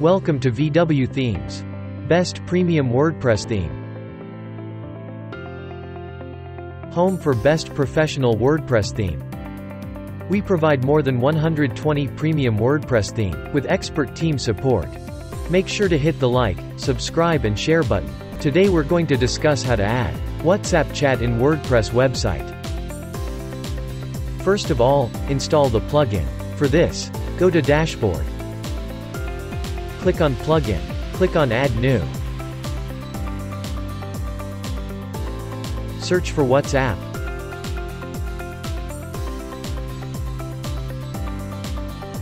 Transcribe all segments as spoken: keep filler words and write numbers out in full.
Welcome to V W Themes. Best Premium WordPress Theme. Home for Best Professional WordPress Theme. We provide more than one hundred twenty premium WordPress theme, with expert team support. Make sure to hit the like, subscribe and share button. Today we're going to discuss how to add WhatsApp chat in WordPress website. First of all, install the plugin. For this, go to Dashboard. Click on Plugin. Click on Add New. Search for WhatsApp.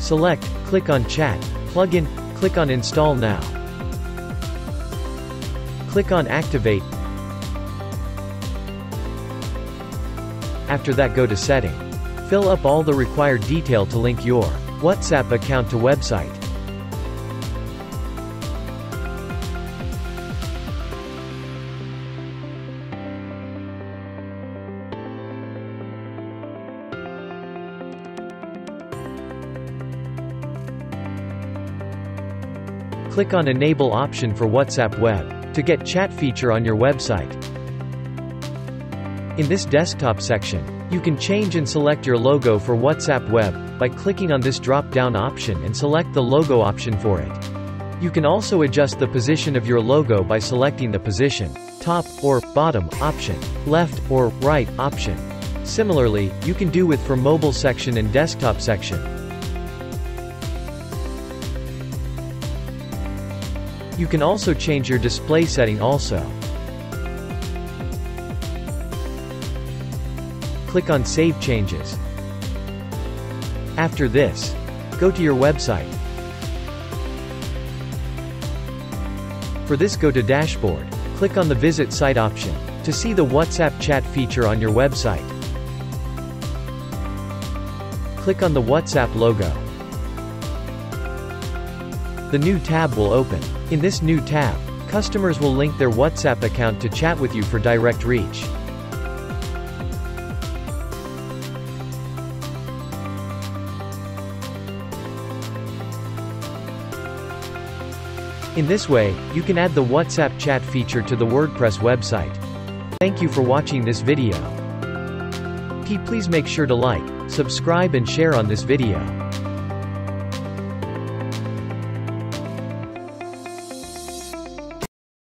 Select, click on Chat, Plugin, click on Install Now. Click on Activate. After that, go to Setting. Fill up all the required detail to link your WhatsApp account to website. Click on Enable option for WhatsApp Web to get chat feature on your website. In this desktop section, you can change and select your logo for WhatsApp Web by clicking on this drop-down option and select the logo option for it. You can also adjust the position of your logo by selecting the position, top or bottom option, left or right option. Similarly, you can do with for mobile section and desktop section. You can also change your display setting also. Click on Save Changes. After this, go to your website. For this, go to Dashboard. Click on the Visit Site option to see the WhatsApp chat feature on your website. Click on the WhatsApp logo. The new tab will open. In this new tab, customers will link their WhatsApp account to chat with you for direct reach. In this way, you can add the WhatsApp chat feature to the WordPress website. Thank you for watching this video. Please make sure to like, subscribe and share on this video.